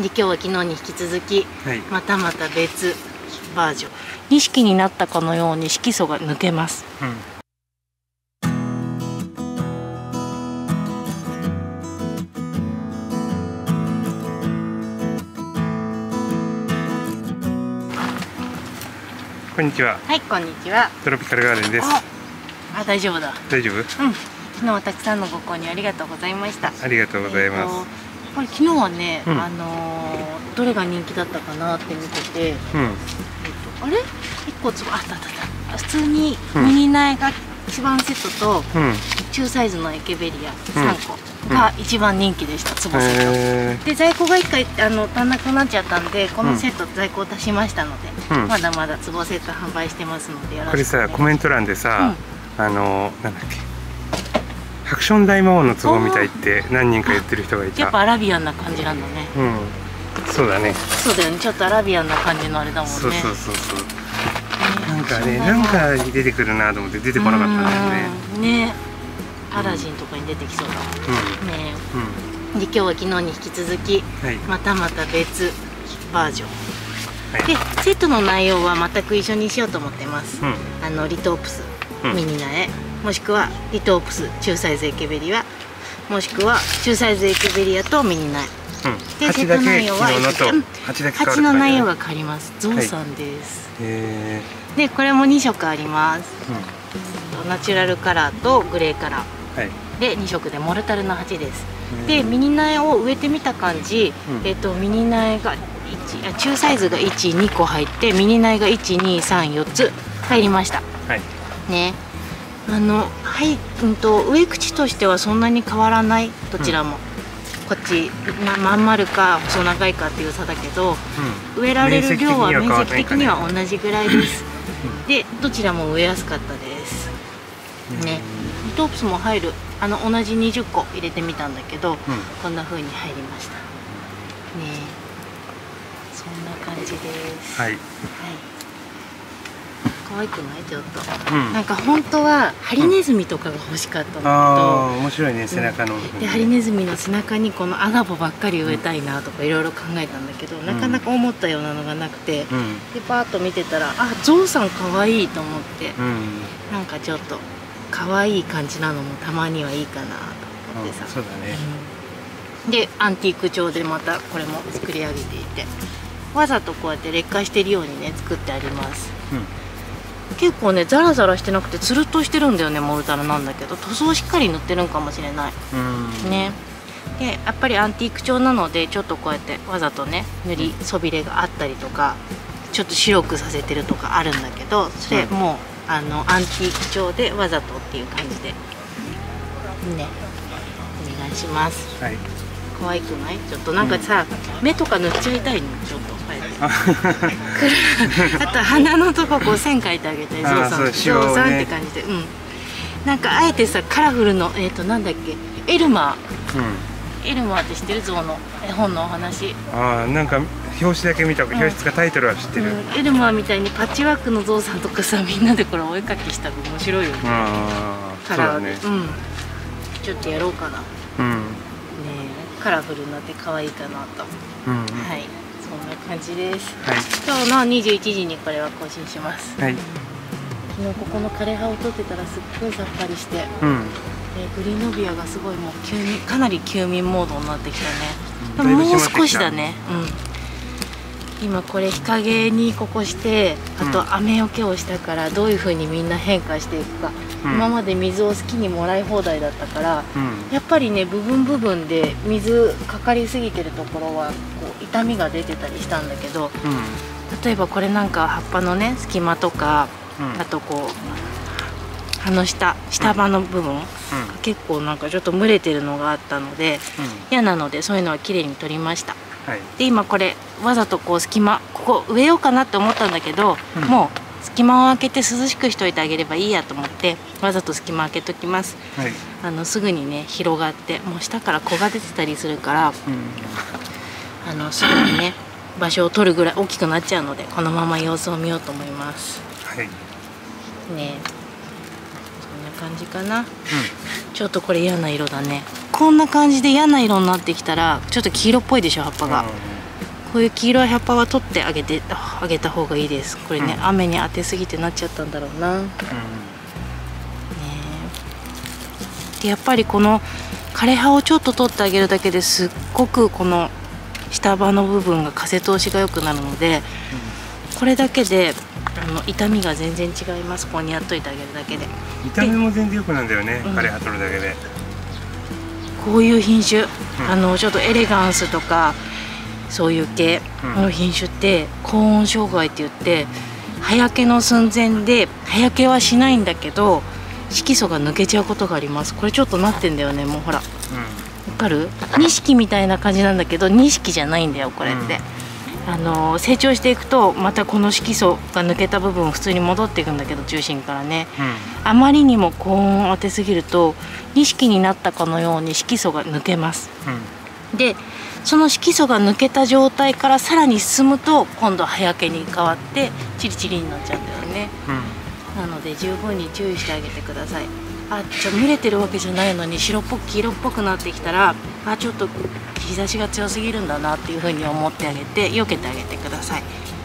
で今日は昨日に引き続き、はい、また別バージョン意識になったかのように色素が抜けます、こんにちは。はい、こんにちは。トロピカルガーデンです。あ、大丈夫だ。大丈夫？うん。昨日はたくさんのご購入ありがとうございました。ありがとうございます。これ昨日はね、どれが人気だったかなって見てて、あれ？一個つぼあったあった。普通にミニ苗が一番セットと中サイズのエケベリア3個が一番人気でした。つぼセット。で在庫が一回足んなくなっちゃったんで、このセット在庫を足しましたので。まだまだつぼセット販売してますのでよろしくお願いします。これさコメント欄でさ、なんだっけハクション大魔王のつぼみたいって何人か言ってる人がいた。やっぱアラビアンな感じなんだね。そうだね。そうだよね。ちょっとアラビアンな感じのあれだもんね。そう。なんかねなんか出てくるなと思って出てこなかったんだよね。ねアラジンとかに出てきそうだもんね。で今日は昨日に引き続きまた別バージョン。でセットの内容は全く一緒にしようと思ってます、リトープスミニ苗、もしくはリトープス中サイズエケベリア、もしくは中サイズエケベリアとミニ苗、でセット内容は鉢の内容が変わります。ゾウさんです、でこれも2色あります、ナチュラルカラーとグレーカラー、で2色でモルタルの鉢です。でミニ苗を植えてみた感じ、ミニ苗が中サイズが12個入ってミニ苗が1234つ入りました、ね。植え口としてはそんなに変わらない。どちらも、こっちまん丸か細長いかっていう差だけど、植えられる量は面積的には同じぐらいです、でどちらも植えやすかったです、リトープスも入る同じ20個入れてみたんだけど、こんな風に入りましたね。そんな感じです。はい。可愛くないちょっと。なんか本当はハリネズミとかが欲しかったんだけど。面白いね背中の。でハリネズミの背中にこのアナボばっかり植えたいなとかいろいろ考えたんだけど、なかなか思ったようなのがなくて、でパーッと見てたらあゾウさん可愛いと思って、なんかちょっと可愛い感じなのもたまにはいいかなと思ってさ。そうだね。でアンティーク調でまたこれも作り上げていて。わざとこうやって劣化してるようにね作ってあります、結構ねザラザラしてなくてつるっとしてるんだよねモルタルなんだけど、塗装しっかり塗ってるんかもしれない、ね。でやっぱりアンティーク調なのでちょっとこうやってわざとね塗りそびれがあったりとかちょっと白くさせてるとかあるんだけど、それもうアンティーク調でわざとっていう感じでねお願いします、可愛くない？ちょっとなんかさ、目とか塗っちゃいたいのちょっとあと鼻のとここう線描いてあげてゾウさん、ゾウさんって感じで、なんかあえてさカラフルのなんだっけエルマーって知ってるゾウの絵本のお話。なんか表紙だけ見た、表紙かタイトルは知ってる。エルマーみたいにパッチワークのゾウさんとかさみんなでこれお絵描きしたら面白いよね。カラーでちょっとやろうかな。カラフルになって可愛いかなと。はい、そんな感じです。今日の21時にこれは更新します。昨日ここの枯れ葉を取ってたらすっごいさっぱりして、グリーンノビアがすごいもう休眠、かなり休眠モードになってきたね。でももう少しだね。今これ日陰にここして、あと雨よけをしたからどういう風にみんな変化していくか。今まで水を好きにもらい放題だったから、やっぱりね部分部分で水かかりすぎてるところはこう痛みが出てたりしたんだけど、例えばこれなんか葉っぱのね隙間とか、あとこう葉の下葉の部分、結構なんかちょっと蒸れてるのがあったので、嫌なのでそういうのはきれいに取りました、で今これわざとこう隙間ここ植えようかなって思ったんだけど、もう隙間を開けて涼しくしといてあげればいいやと思ってわざと隙間開けときます、すぐにね広がってもう下から子が出てたりするから、すぐにね場所を取るぐらい大きくなっちゃうのでこのまま様子を見ようと思います、ね。そんな感じかな、ちょっとこれ嫌な色だね。こんな感じで嫌な色になってきたらちょっと黄色っぽいでしょ葉っぱが、こういう黄色い葉っぱは取ってあげた方がいいです。これね、うん、雨に当てすぎてなっちゃったんだろうな、うん、ね。でやっぱりこの枯れ葉をちょっと取ってあげるだけですっごくこの下葉の部分が風通しが良くなるので、うん、これだけで痛みが全然違います。ここにやっといてあげるだけで痛みも全然良くなるんだよね、うん、枯れ葉取るだけで。こういう品種、うん、ちょっとエレガンスとかそういう系の品種って、うん、高温障害って言って葉焼けの寸前で葉焼けはしないんだけど色素が抜けちゃうことがあります。これちょっとなってんだよね、もうほら、わかる？錦みたいな感じなんだけど錦じゃないんだよこれって、うん、成長していくとまたこの色素が抜けた部分普通に戻っていくんだけど中心からね、うん、あまりにも高温を当てすぎると錦になったかのように色素が抜けます、うん、でその色素が抜けた状態からさらに進むと今度葉焼けに変わってチリチリになっちゃうんだよね、うん、なので十分に注意してあげてください。あ、じゃあ蒸れてるわけじゃないのに白っぽく黄色っぽくなってきたら、あ、ちょっと日差しが強すぎるんだなっていうふうに思ってあげて避けてあげてください。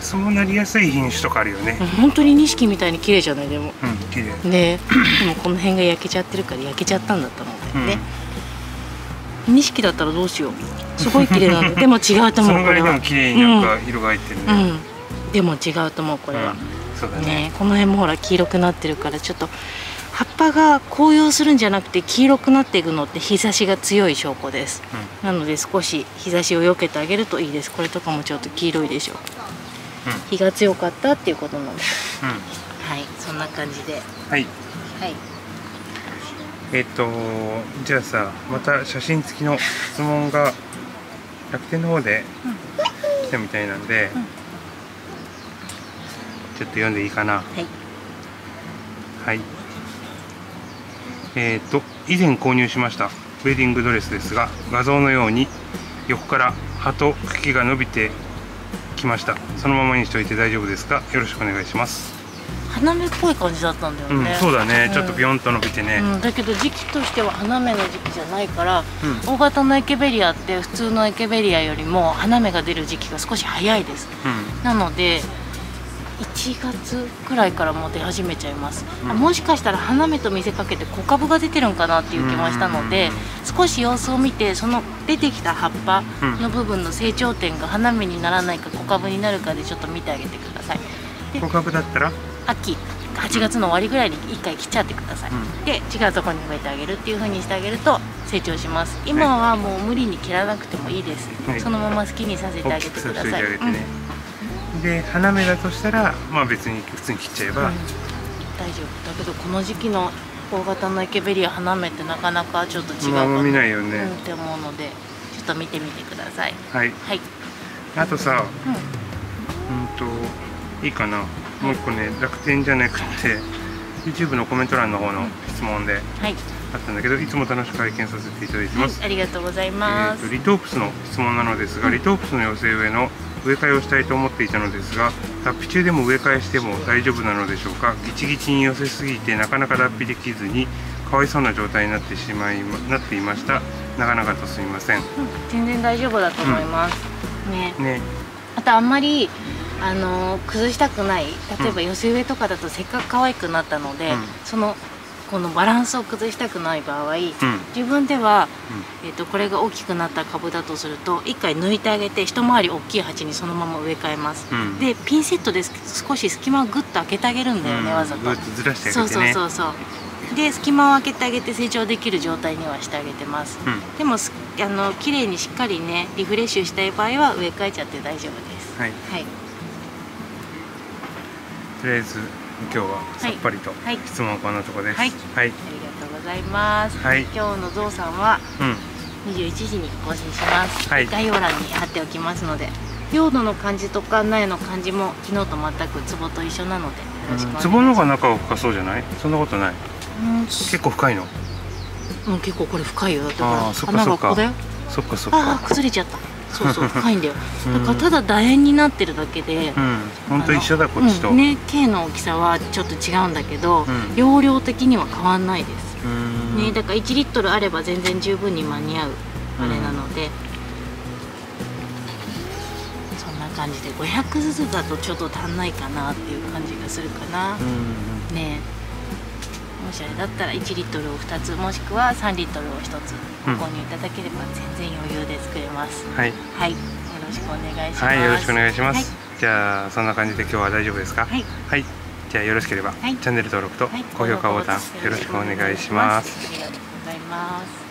そうなりやすい品種とかあるよね。本当に錦みたいに綺麗じゃないでも。うん、綺麗。ね、でもこの辺が焼けちゃってるから焼けちゃったんだと思うんだよね。錦だったらどうしよう。すごい綺麗なんだ。でも違うと思う。そのぐらいでも綺麗になんか色が入ってるね。うん。でも違うと思うこれは。ね、この辺もほら黄色くなってるからちょっと葉っぱが紅葉するんじゃなくて黄色くなっていくのって日差しが強い証拠です、うん、なので少し日差しを避けてあげるといいです。これとかもちょっと黄色いでしょ、うん、日が強かったっていうことなので、うん、はい、そんな感じで、はい、はい、じゃあさ、また写真付きの質問が楽天の方で来たみたいなんで、うんうん、ちょっと読んでいいかな。はい。はい。以前購入しましたウェディングドレスですが、画像のように横から葉と茎が伸びてきました。そのままにしておいて大丈夫ですか？よろしくお願いします。花芽っぽい感じだったんだよね。うん、そうだね。ちょっとビヨンと伸びてね、うん。だけど時期としては花芽の時期じゃないから、うん、大型のエケベリアって普通のエケベリアよりも花芽が出る時期が少し早いです。うん、なので。1月くらいからもう出始めちゃいます、うん、もしかしたら花芽と見せかけて小株が出てるんかなっていう気もしたので、少し様子を見てその出てきた葉っぱの部分の成長点が花芽にならないか小株になるかでちょっと見てあげてください。で小株だったら秋8月の終わりぐらいに1回切っちゃってください、うん、で違うところに植えてあげるっていう風にしてあげると成長します。今はもう無理に切らなくてもいいです、はい、そのまま好きにさせてあげてください。で花芽だとしたら、まあ、別に普通に切っちゃえば、うん、大丈夫だけど、この時期の大型のエケベリア花芽ってなかなかちょっと違うかな、見ないよね、うん、って思うのでちょっと見てみてください。はい、はい、あとさ、いいかな、もう一個ね、楽天じゃなくて YouTube のコメント欄の方の質問で、はい、あったんだけど、いつも楽しく拝見させていただいてます、はい、ありがとうございます、リトープスの質問なのですが、リトープスの寄せ植えの植え替えをしたいと思っていたのですが、脱皮中でも植え替えしても大丈夫なのでしょうか。ギチギチに寄せすぎてなかなか脱皮できずにかわいそうな状態になっていました。長々とすみません、うん、全然大丈夫だと思います、うん、ね。あとあんまり崩したくない、例えば寄せ植えとかだとせっかく可愛くなったので、うん、このバランスを崩したくない場合、うん、自分では、これが大きくなった株だとすると1回抜いてあげて一回り大きい鉢にそのまま植え替えます、うん、でピンセットで少し隙間をグッと開けてあげるんだよね、うん、わざとずらしてあげてね。そうで隙間を開けてあげて成長できる状態にはしてあげてます、うん、でも綺麗にしっかりねリフレッシュしたい場合は植え替えちゃって大丈夫です。はい、はい、とりあえず今日はさっぱりと質問はこんなとこです。はい、ありがとうございます。はい、今日のゾウさんは21時に更新します。はい、概要欄に貼っておきますので、用土の感じとか苗の感じも昨日と全く壺と一緒なのでよろしくお願いします。壺の方が中が深そうじゃない？そんなことない。結構深いの？うん、結構これ深いよ。だって穴がここだよ。そっかそっか。ああ、崩れちゃった。そうそう、深いんだよ。だからただ楕円になってるだけで、本当一緒だこっちと。ね、茎の大きさはちょっと違うんだけど、容量的には変わんないです。ね、だから1リットルあれば全然十分に間に合うあれなので。そんな感じで500ずつだとちょっと足んないかなっていう感じがするかな。ねえ、もしあれだったら1リットルを2つもしくは3リットルを1つご購入いただければ全然余裕で作れます。はい、はい、よろしくお願いします。はい、よろしくお願いします。はい、じゃあそんな感じで今日は大丈夫ですか。はい、はい、じゃあよろしければ、はい、チャンネル登録と高評価ボタンよろしくお願いします。ありがとうございます。